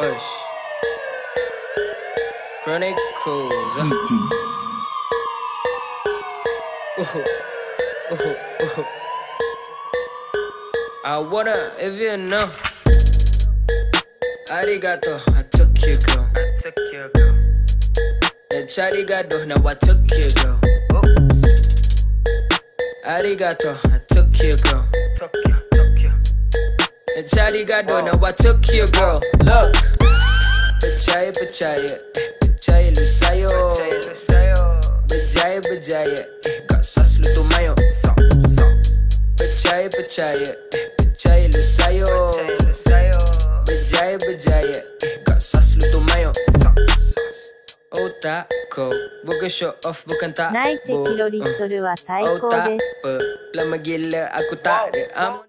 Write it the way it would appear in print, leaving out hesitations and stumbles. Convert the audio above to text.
Ush. Chronicalz. I wanna, if you know. Arigato, I took you, girl. Arigato, now I took you, girl. Arigato, I took you, girl. Arigato, now I took you, girl. Look. Pachaya, lusayo. Bajaya, kasas lutumayo. Pachaya, lusayo. Bajaya, kasas lutumayo. Otaku, bukan show off, bukan tabu. Naise kilolitoro wa saikou desu. Otaku, lamagila aku tak ada aman.